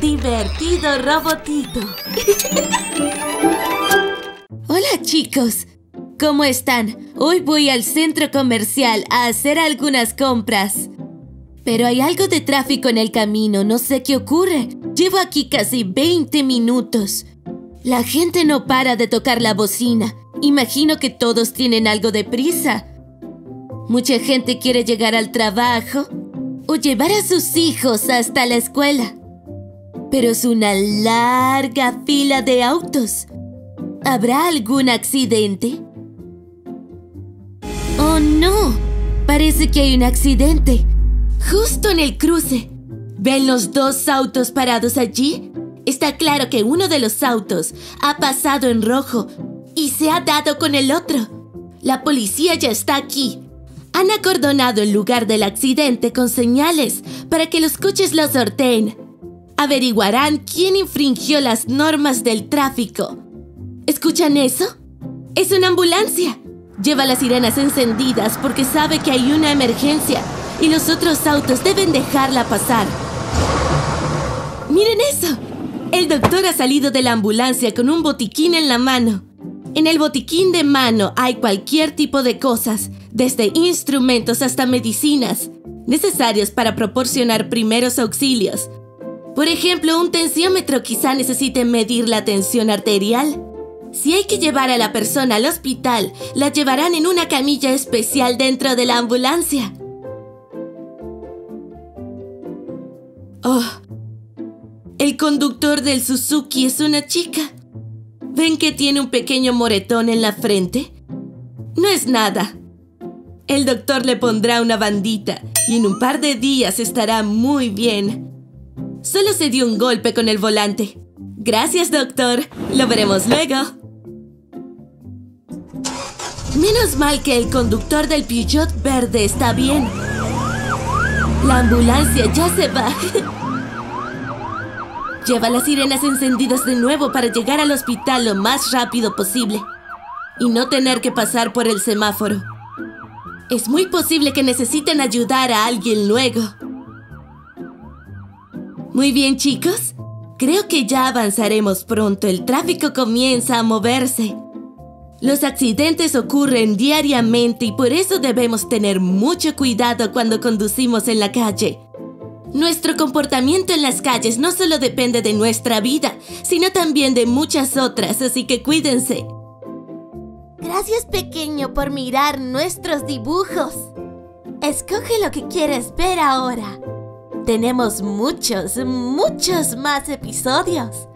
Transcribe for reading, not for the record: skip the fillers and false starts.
Divertido Robotito. Hola chicos, ¿cómo están? Hoy voy al centro comercial a hacer algunas compras. Pero hay algo de tráfico en el camino, no sé qué ocurre. Llevo aquí casi 20 minutos. La gente no para de tocar la bocina. Imagino que todos tienen algo de prisa. Mucha gente quiere llegar al trabajo o llevar a sus hijos hasta la escuela. Pero es una larga fila de autos. ¿Habrá algún accidente? ¡Oh, no! Parece que hay un accidente. Justo en el cruce. ¿Ven los dos autos parados allí? Está claro que uno de los autos ha pasado en rojo y se ha dado con el otro. La policía ya está aquí. Han acordonado el lugar del accidente con señales para que los coches lo sorteen. Averiguarán quién infringió las normas del tráfico. ¿Escuchan eso? ¡Es una ambulancia! Lleva las sirenas encendidas porque sabe que hay una emergencia y los otros autos deben dejarla pasar. ¡Miren eso! El doctor ha salido de la ambulancia con un botiquín en la mano. En el botiquín de mano hay cualquier tipo de cosas, desde instrumentos hasta medicinas, necesarios para proporcionar primeros auxilios. Por ejemplo, un tensiómetro quizá necesite medir la tensión arterial. Si hay que llevar a la persona al hospital, la llevarán en una camilla especial dentro de la ambulancia. ¡Oh! El conductor del Suzuki es una chica. ¿Ven que tiene un pequeño moretón en la frente? No es nada. El doctor le pondrá una bandita y en un par de días estará muy bien. Solo se dio un golpe con el volante. Gracias, doctor. Lo veremos luego. Menos mal que el conductor del Peugeot verde está bien. La ambulancia ya se va. Lleva las sirenas encendidas de nuevo para llegar al hospital lo más rápido posible y no tener que pasar por el semáforo. Es muy posible que necesiten ayudar a alguien luego. Muy bien, chicos. Creo que ya avanzaremos pronto. El tráfico comienza a moverse. Los accidentes ocurren diariamente y por eso debemos tener mucho cuidado cuando conducimos en la calle. Nuestro comportamiento en las calles no solo depende de nuestra vida, sino también de muchas otras, así que cuídense. Gracias, pequeño, por mirar nuestros dibujos. Escoge lo que quieres ver ahora. Tenemos muchos más episodios.